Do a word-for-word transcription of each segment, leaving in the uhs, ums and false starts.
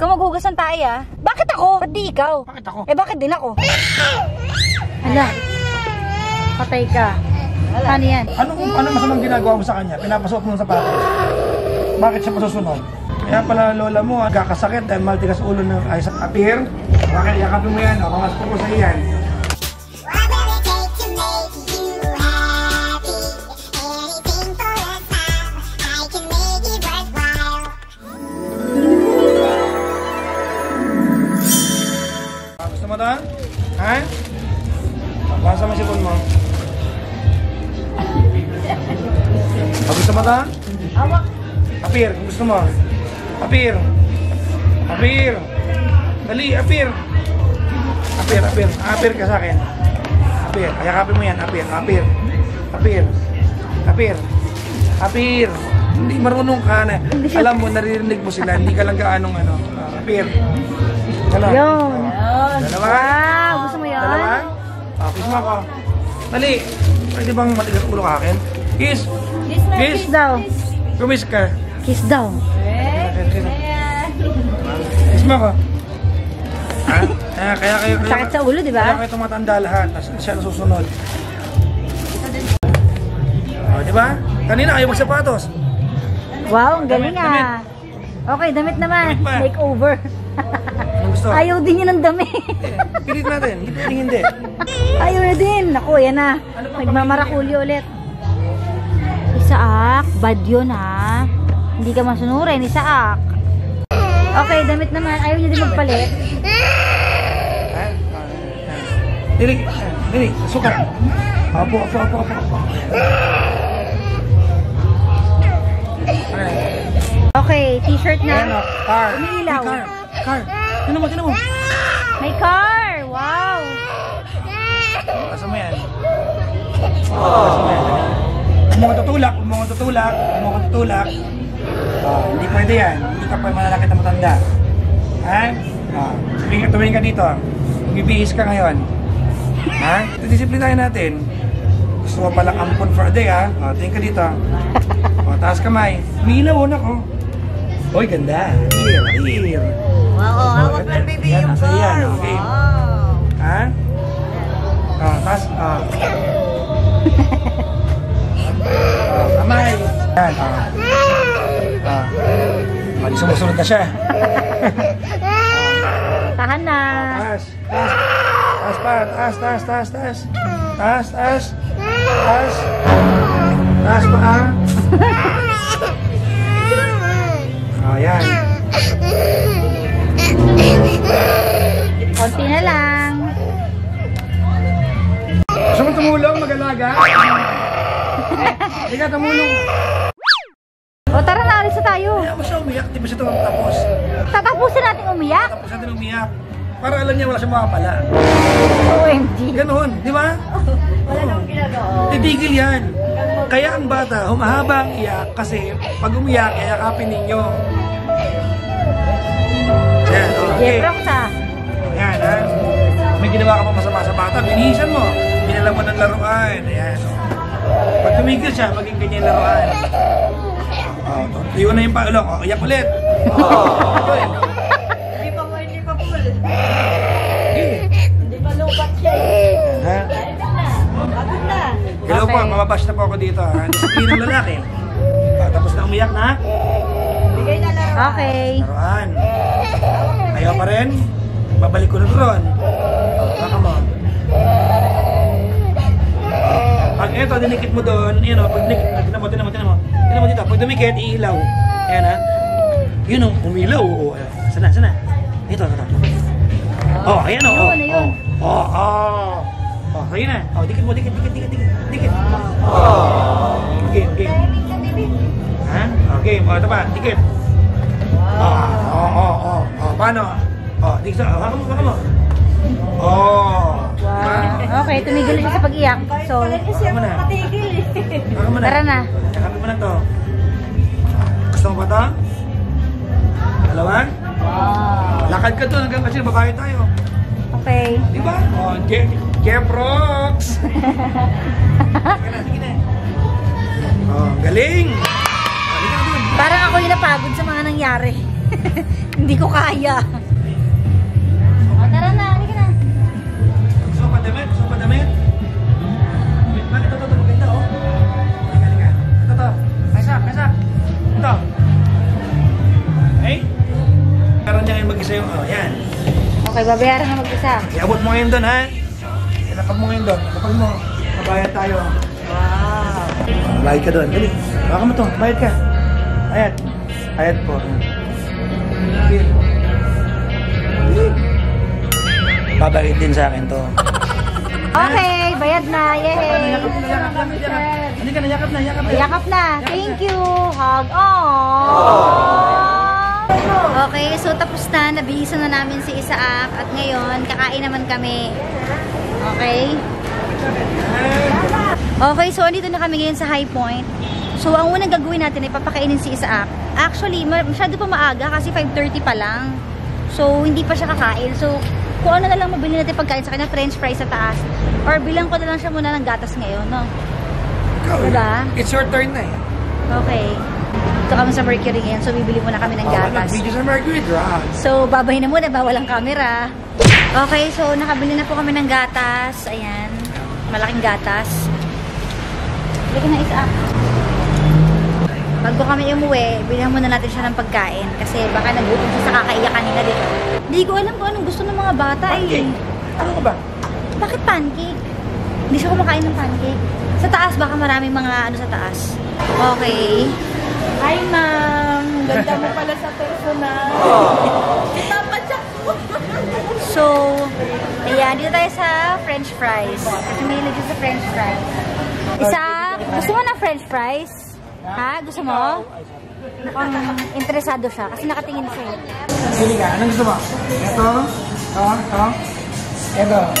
Ikaw maghugas ng tae, ah. Bakit ako? Ba't di ikaw? Bakit ako? Eh, bakit din ako? Ala. Patay ka. Ano yan? Anong, anong masamang ginagawa mo sa kanya? Pinapasok mo sa patas. Bakit siya masusunod? Kaya pala lola mo, kakasakit dahil maltigas ulo ng Isaac. Appear? Bakit yakapin mo yan? O, kamas po ko sa iyan. Ha? Ha? Basa mo sipon mo. Gusto mo ta? Hawak. Apir, gusto mo? Apir. Apir. Dali, apir. Apir, apir. Apir ka sa akin. Apir. Yakapin mo yan, apir. Apir. Apir. Apir. Apir. Hindi marunong ka na. Alam mo, naririnig mo sila. Hindi ka lang gaanong ano. Apir. Yun. Dalawa. Wow, gusto mo yun? Dalawa. Ah, kiss mo ako. Dali. Pwede bang matigas ulo ka akin? Kiss. Kiss na. Kiss daw. Kumiss ka. Kiss daw. Kiss mo ako. Ha? Kaya kaya kayo. Sakit sa ulo, di ba? Kaya kayo tumatanda lahat. Siya nasusunod. O, di ba? Kanina kayo magsapatos. Wow, ang galing ah. Okay, damit naman. Take over. Gusto. Ayaw din yun ng dami. Pilit natin. Hindi din hindi. Ayaw na din. Naku, yan na. Ano nagmamarakulyo ulit. Isaac, bad yun ha. Hindi ka masunurin, Isaac. Okay, damit naman. Ayaw niya din magpalit. Dili, dili, sukat. Apo, apo, apo, apo. Okay, t-shirt na. Car. Umiilaw. Car. Ano mo, ano mo? May car! Wow! Asa mo yan? Asa mo yan? Huwag mo kang tutulak, huwag mo kang tutulak, huwag mo kang tutulak. Hindi pwede yan. Hindi ka pwede malalakit na matanda. Ha? Tumayin ka dito. Bibihis ka ngayon. Ha? Disiplinahin natin. Gusto mo palang ampon for a day, ha? Tumayin ka dito. Taas kamay. Umiilawon ako. Uy, ganda. Here, here. Wow, hawak lang baby yung car. Okay. Ha? Ah, taas. Ah. Kamay. Yan. Ah. Mali sumusunod na siya. Tahan na. Taas. Taas pa. Taas, taas, taas, taas. Taas, taas. Taas. Taas pa ah. Ayan. Konti na lang. Gusto mo tumulong mag-alaga? Hindi ka tumulong. O tara na, alisa tayo. Ayaw mo siya umiyak, di ba siya tumatapos? Tatapusin natin umiyak? Tatapusin natin umiyak. Para alam niya wala siya makapala. O M G. Ganoon, di ba? Wala nang ginagawa. Titigil yan. Kaya ang bata, humahaba ang iyak kasi pag umiyak, iyakapin ninyo. Yan, okay. Ayan, ha? May ginawa ka pa masama sa bata, binihisan mo. Binalang mo ng laruan. Ayan. Pag tumigil siya, maging ganyan laruan. Oh, iwan na yung paulong. Oh, iyak ulit. Oh. Hindi pa mo, hindi pa full. Hindi pa lupat siya. Ha? Agad na. Hello po, mababash na po ako dito. Disiplina ng lalaki. Tapos na umiyak na. Bigay na laruan. Okay. Laruan. Ayaw pa rin. Babalik ko na doon. Baka mo. Pag ito, dinikit mo doon. Ayan o, pag dinikit. Tinan mo, tinan mo, tinan mo. Tinan mo dito. Pag dumikit, iilaw. Ayan ha. Yun o, umilaw. Sana, sana. Ito, ito. O, ayan o. O, o. O, sa'yo na. O, dikit mo, dikit, dikit, dikit, dikit. Dikit. Oh. Game, game. Ha? Oh, game. Oh, ito pa. Dikit. Oh, oh, oh, oh. Oh, paano? Oh, dikit. Oh, haka mo, haka mo. Oh. Wow. Okay, tumigil na siya sa pag-iyak. So, haka mo na. Haka mo na. Tara na. Haka mo na to. Gusto mo ba ito? Dalawa? Lakad ka to hanggang kasi babae tayo. Okay. Di ba? Oh, game. Game rocks. Sige na, sige na. Oh, galing. Galing ka dun. Parang ako yung napagod sa mga nangyari. Hindi ko kaya. O, tara na. Halika na. Gusto ko padamit? Gusto ko padamit? Bakit ito ito? Maganda o. Halika. Ito ito. Isaac, Isaac. Ito. Okay? Karoon niya ngayon mag-isa yung o. Yan. Okay, babayaran na mag-isa. Iabot mo ngayon doon, ha? Ilapag mo ngayon doon. Ilapag mo. Mabayad tayo. Wow. Bayad ka doon. Dali. Baka mo ito. Bayad ka. Ayat. Ayat po. Babalik din sa akin to. Okay, bayad na. Yay! Hindi ka na, yakap na, yakap na. Yakap na. Thank you. Hug. Aww. Okay, so tapos na. Nabihisan na namin si Isaac. At ngayon, kakain naman kami. Okay? Okay, so andito na kami ngayon sa High Point. So, ang unang gagawin natin ay papakainin si Isaac. Actually, masyado pa maaga kasi five thirty pa lang. So, hindi pa siya kakain. So, kung ano na lang mabili natin pagkain sa kanya, french fries sa taas. Or bilang ko na lang siya muna ng gatas ngayon, no? Go. Diba? It's your turn na eh. Okay. Ito kami sa Mercury ngayon. So, bibili muna kami ng gatas. Bawal ang video sa Mercury Drug. So, babay na muna. Bawal ang camera. Okay, so, nakabili na po kami ng gatas. Ayan. Malaking gatas. Bili na Isaac. Bago kami umuwi, bilhan muna natin siya ng pagkain. Kasi baka nagutom siya sa kakaiyak kanina dito. Hindi ko alam kung anong gusto ng mga bata eh. Ano ka ba? Bakit pancake? Hindi siya kumakain ng pancake. Sa taas, baka maraming mga ano sa taas. Okay. Hi, ma'am. Ganda mo pala sa personal. Itapadyak mo. So, ayan. Dito tayo sa french fries. Kasi may ilagay sa french fries. Isa, gusto mo na french fries? Ha? Gusto mo? Mukhang interesado siya kasi nakatingin sa'yo. Pili ka. Anong gusto mo? Ito? Ito? Ito? Ito?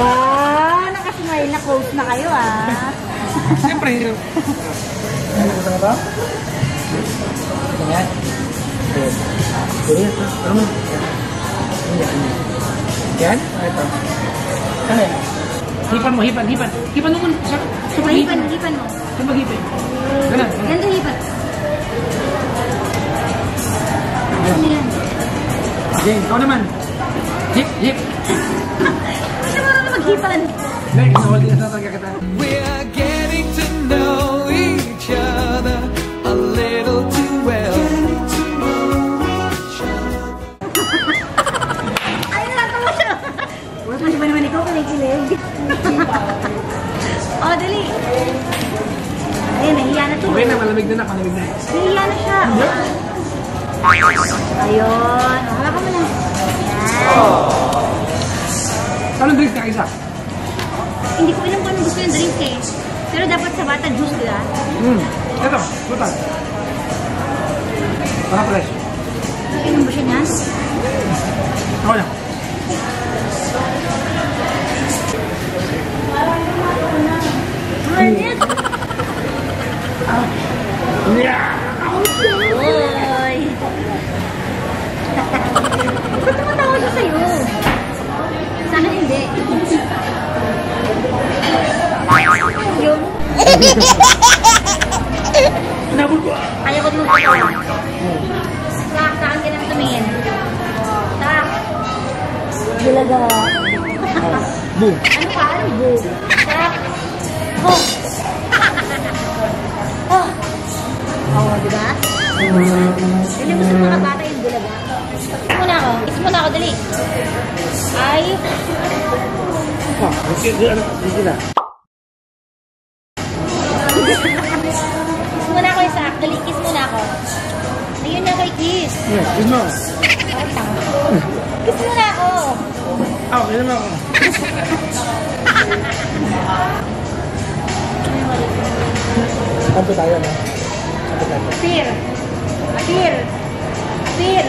Wow! Nakasmile na close na kayo ah. Siyempre. Ano gusto mo ito? Ito nga. Ito. Ito. Ano mo? Yan? Ito. Ano yan? Hipan mo. Hipan. Hipan. Hipan mo. Hipan. Hipan mo. Saan mag-hipin? Ganun. Ganun hipan. Okay, ikaw naman. Hip, hip. Hindi mo na mag-hipan. Hindi, kasawal din na talaga kita. We are getting to know each other a little too well. Ay, natawa siya. Wala pa naman naman ikaw kanikilig. O, dali. Ayun, nahiya na ito. Okay na, malamig na na. Malamig na. Nahiya na siya. Ayun. Hala ka mo na. Ayan. Saan ang drink ka, Isaac? Hindi ko alam kung anong gusto yung drink eh. Pero dapat sa bata, juice nila. Hmm. Ito, butan. Para fresh. Inom ba siya niyan? Ako na. Parang lumato ko na. Burnit! Uy! Tumatawa siya sa'yo. Sana hindi. Yung... Nabul ko! Ayaw ko nung patawa. Tak, saan ka nang tumingin? Tak! Bulaga. Boom! Ano ka? Ano? Boom! Tak! Boom! Oo, diba? Dali mo sa mga bata yung gula ba? Kiss muna ako. Kiss muna ako, dali. Ay. Kiss muna ako, Isaac. Dali, kiss muna ako. Ayun na kay kiss. Kiss mo. Kiss muna ako. Ako, kiss mo ako. Kanto tayo na. Apir! Apir! Apir!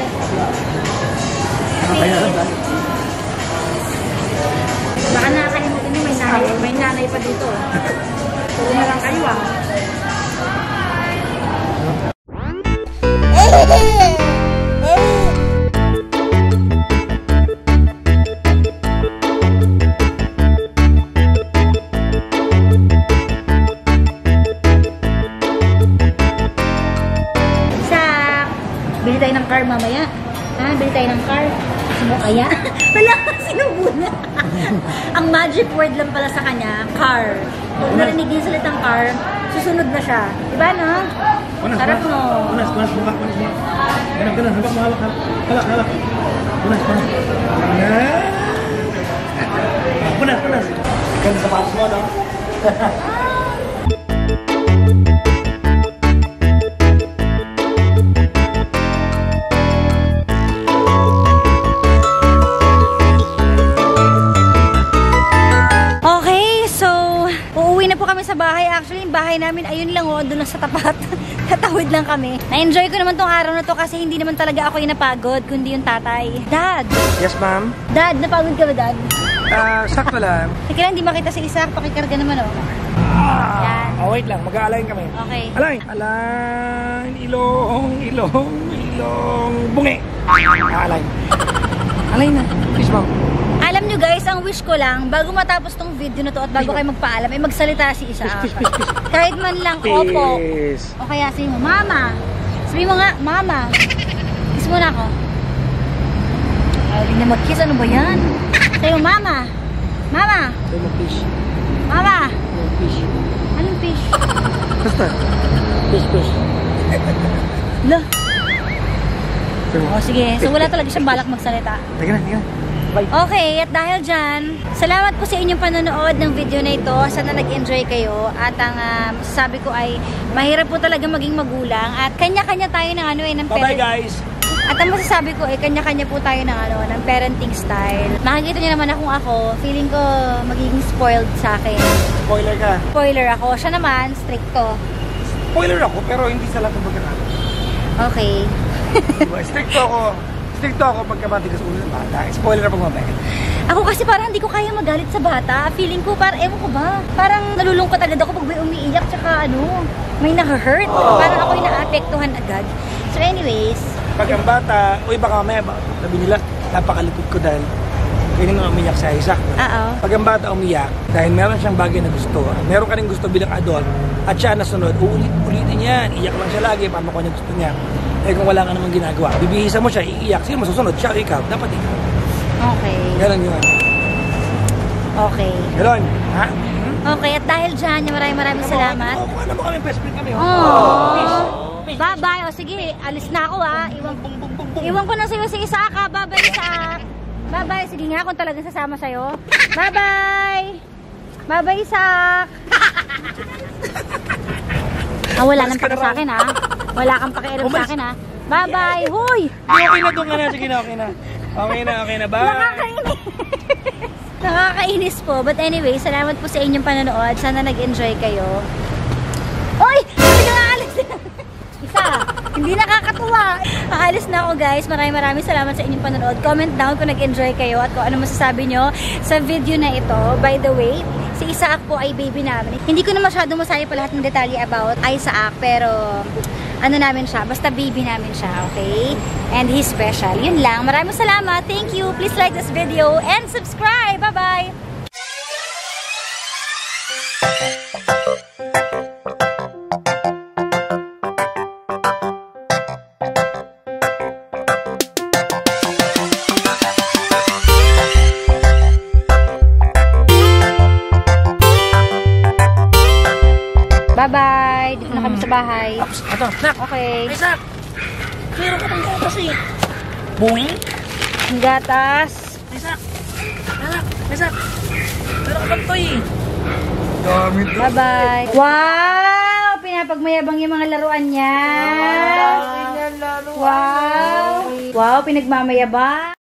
Baka nakakalimutin niyo, may nanay. May nanay pa dito. Tulong na lang kayo ah. kaya. Ah, bili tayo ng car. Sino kaya? Wala, sino muna? Ang magic word lang pala sa kanya, car. Kung narinig yung salit ng car, susunod na siya. Diba, no? Sarap mo. Punas, punas, buka, punas, buka. Ganap, ganap, habak, mahalak, halak, halak. Punas, punas. Punas, punas. Ganap sa patos mo, no? Bahay. Actually, yung bahay namin, ayun lang, oh, doon lang sa tapat. Tatawid lang kami. Na-enjoy ko naman tong araw na to kasi hindi naman talaga ako yung napagod, kundi yung tatay. Dad! Yes, ma'am? Dad, napagod ka ba, Dad? Ah, uh, sakto lang. Sige lang, hindi makita si Isaac. Pakikarga naman, oh. Ah, oh, wait lang. Mag-aalayin kami. Okay. Alayin! Alayin! Ilong! Ilong! Ilong! Bungi! Alayin! Alayin na. Please, ma'am. Alam nyo guys, ang wish ko lang, bago matapos tong video na to at bago kayo magpaalam, ay eh, magsalita si Isa. Kahit man lang, opo. O kaya sabihin mo, Mama. Sabihin mo nga, Mama. Kiss mo na ako. Hindi na mag-kiss, ano ba yan? Sabihin mo, Mama. Mama. Sabihin mo, fish. Mama. Fish. Anong fish? Basta. Fish, fish. Lo. O sige, so wala talaga siyang balak magsalita. Teka na, teka na. Okay, at dahil dyan, salamat po sa inyong panonood ng video na ito. Sana nag-enjoy kayo. At ang uh, masasabi ko ay, mahirap po talaga maging magulang. At kanya-kanya tayo ng ano eh, ng parents. Bye-bye guys! At ang masasabi ko ay, kanya-kanya po tayo ng ano, ng parenting style. Makikita niyo naman akong ako, feeling ko magiging spoiled sa akin. Spoiler ka? Spoiler ako. Siya naman, stricto. Spoiler ako, pero hindi sa lahat ng pagkakala. Okay. Stricto ako. Stricto ako pagkamatigas ulo ng bata. Spoiler na pagmamahal. Ako kasi parang hindi ko kaya magalit sa bata. Feeling ko parang, ewan ko ba, parang nalulungkot agad ako pag may umiiyak tsaka ano, may naka-hurt. Oh. Parang ako yung naapektuhan agad. So anyways. Pag ang bata, uy baka mamaya, sabi nila, napakalipot ko dahil kailan nga umiyak sa Isaac. Uh -oh. Pag ang bata umiyak, dahil meron siyang bagay na gusto, meron ka rin gusto bilang adult, at siya nasunod, uulit-ulitin yan. Iyak lang siya lagi, paano ko niya gusto niya. Eh kung wala ka namang ginagawa, bibihisa mo siya, iiyak. Sige, masusunod siya o ikaw. Dapat ikaw. Okay. Ganon yun. Okay. Ganon. Ha? Hmm? Okay, at dahil dyan, maraming maraming salamat. Oo, mukha na mo kami, best friend kami. Oo. Bye-bye. O sige, alis na ako ah. Iwan, iwan ko na sa'yo si Isaac ah. Bye-bye, Isaac. Bye-bye. Sige nga, kung talagang sasama sa'yo. Bye-bye. Bye-bye, Isaac. Ah, wala nang pag sa akin ah. Wala kang pakialam sa akin, ha? Bye-bye! Huy! Okay na, doon ka na. Sige na, okay na. Okay na, okay na. Bye! Nakakainis! Nakakainis po. But anyway, salamat po sa inyong panonood. Sana nag-enjoy kayo. Uy! Sabi na aalis na! Isa! Hindi nakakatuwa! Aalis na ako, guys. Maraming maraming salamat sa inyong panonood. Comment down kung nag-enjoy kayo at kung ano masasabi nyo sa video na ito. By the way, si Isaac po ay baby namin. Hindi ko na masyadong masabi pa lahat ng detalye about Isaac, pero ano namin siya, basta baby namin siya, okay? And he's special. Yun lang. Maraming salamat. Thank you. Please like this video and subscribe. Bye-bye! Bye-bye! Dito na kami sa bahay. Ito, snack! Okay. Ay, snack! Meron ka ng gatas eh. Boing! Ang gatas. Ay, snack! Ay, snack! Meron ka ng toy eh. Bye-bye! Wow! Pinapagmayabang yung mga laruan niya. Wow! Wow! Wow! Pinagmamayabang!